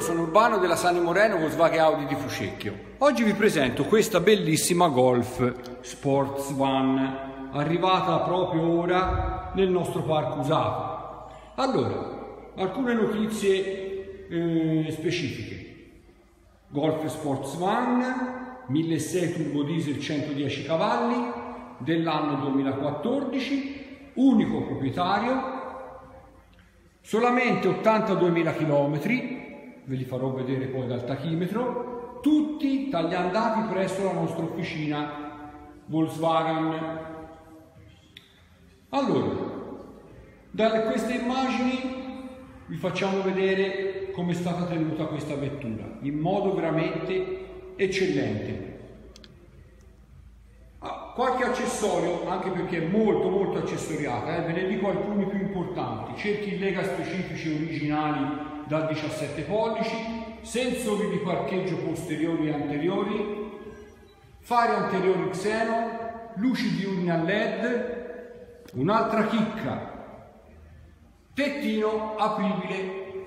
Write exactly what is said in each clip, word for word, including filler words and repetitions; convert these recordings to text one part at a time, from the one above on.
sono Urbano della Sani Moreno Volkswagen Audi di Fucecchio. Oggi vi presento questa bellissima Golf Sportsvan, arrivata proprio ora nel nostro parco usato. Allora, alcune notizie eh, specifiche. Golf Sportsvan milleseicento turbo diesel centodieci cavalli dell'anno duemilaquattordici, unico proprietario. Solamente ottantaduemila chilometri, ve li farò vedere poi dal tachimetro, tutti tagliandati presso la nostra officina Volkswagen. Allora, da queste immagini vi facciamo vedere come è stata tenuta questa vettura, in modo veramente eccellente. Qualche accessorio, anche perché è molto molto accessoriata, eh? Ve ne dico alcuni più importanti: cerchi in lega specifici originali da diciassette pollici, sensori di parcheggio posteriori e anteriori, fari anteriori xeno, luci diurne a led, un'altra chicca, tettino apribile.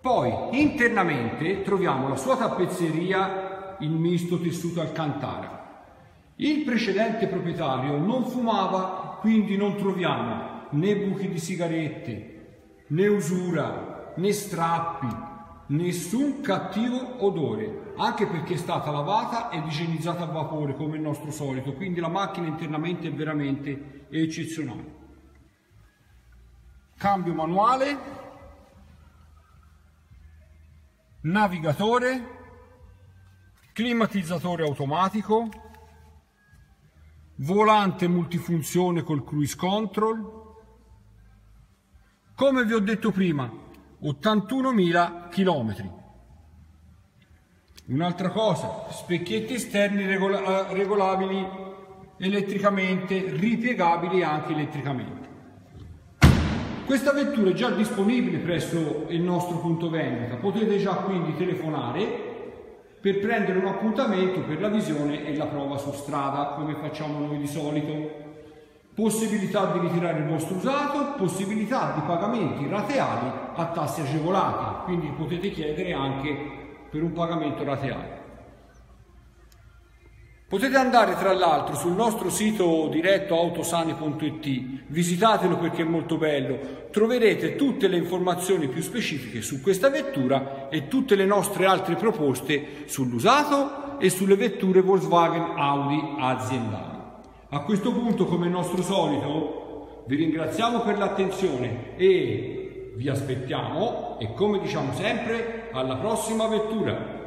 Poi internamente troviamo la sua tappezzeria in misto tessuto alcantara. Il precedente proprietario non fumava, quindi non troviamo né buchi di sigarette, né usura, né strappi, nessun cattivo odore, anche perché è stata lavata ed igienizzata a vapore come il nostro solito, quindi la macchina internamente è veramente eccezionale. Cambio manuale, navigatore, climatizzatore automatico, volante multifunzione col cruise control. Come vi ho detto prima, ottantunomila chilometri. Un'altra cosa, specchietti esterni regola regolabili elettricamente, ripiegabili anche elettricamente. Questa vettura è già disponibile presso il nostro punto vendita, potete già quindi telefonare per prendere un appuntamento per la visione e la prova su strada, come facciamo noi di solito. Possibilità di ritirare il vostro usato, possibilità di pagamenti rateali a tassi agevolati, quindi potete chiedere anche per un pagamento rateale. Potete andare tra l'altro sul nostro sito diretto autosani punto it, visitatelo perché è molto bello, troverete tutte le informazioni più specifiche su questa vettura e tutte le nostre altre proposte sull'usato e sulle vetture Volkswagen Audi aziendali. A questo punto, come nostro solito, vi ringraziamo per l'attenzione e vi aspettiamo, e come diciamo sempre, alla prossima vettura!